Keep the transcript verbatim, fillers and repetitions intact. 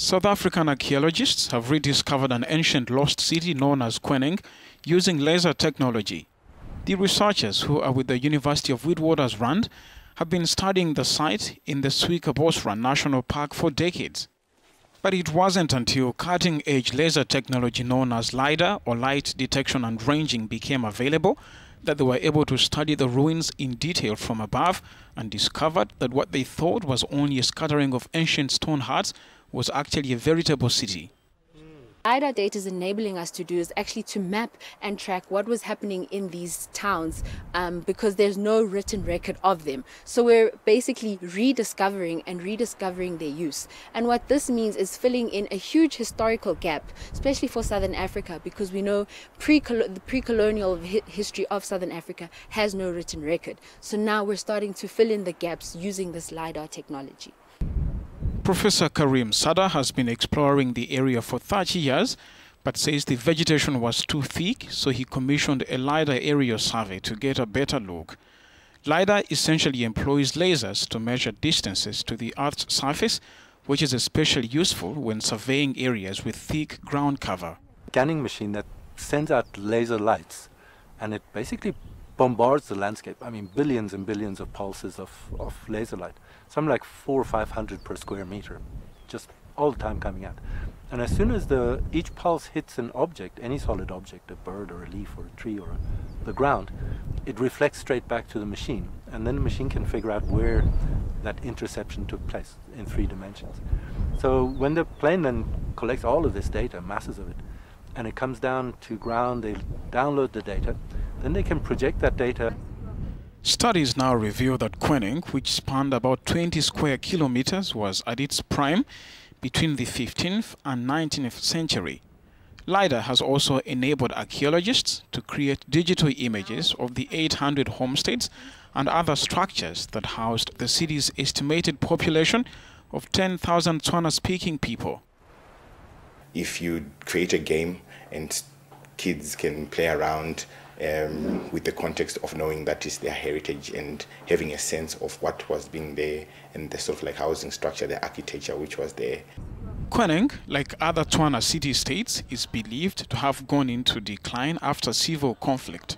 South African archaeologists have rediscovered an ancient lost city known as Kweneng using laser technology. The researchers, who are with the University of Witwatersrand, have been studying the site in the Suikerbosrand National Park for decades. But it wasn't until cutting-edge laser technology known as LiDAR, or light detection and ranging, became available that they were able to study the ruins in detail from above and discovered that what they thought was only a scattering of ancient stone huts was actually a veritable city. LiDAR data is enabling us to do is actually to map and track what was happening in these towns um, because there's no written record of them. So we're basically rediscovering and rediscovering their use. And what this means is filling in a huge historical gap, especially for Southern Africa, because we know pre the pre-colonial hi history of Southern Africa has no written record. So now we're starting to fill in the gaps using this LiDAR technology. Professor Karim Sada has been exploring the area for thirty years, but says the vegetation was too thick, so he commissioned a LiDAR aerial survey to get a better look. LiDAR essentially employs lasers to measure distances to the Earth's surface, which is especially useful when surveying areas with thick ground cover. A scanning machine that sends out laser lights, and it basically bombards the landscape. I mean, billions and billions of pulses of, of laser light, something like four or five hundred per square meter, just all the time coming out. And as soon as the each pulse hits an object, any solid object, a bird or a leaf or a tree or a, the ground, it reflects straight back to the machine. And then the machine can figure out where that interception took place in three dimensions. So when the plane then collects all of this data, masses of it, and it comes down to ground, they download the data, then they can project that data. Studies now reveal that Kweneng, which spanned about twenty square kilometers, was at its prime between the fifteenth and nineteenth century. LiDAR has also enabled archaeologists to create digital images of the eight hundred homesteads and other structures that housed the city's estimated population of ten thousand Tswana-speaking people. If you create a game and kids can play around Um, with the context of knowing that is their heritage and having a sense of what was being there and the sort of like housing structure, the architecture which was there. Kweneng, like other Tswana city-states, is believed to have gone into decline after civil conflict.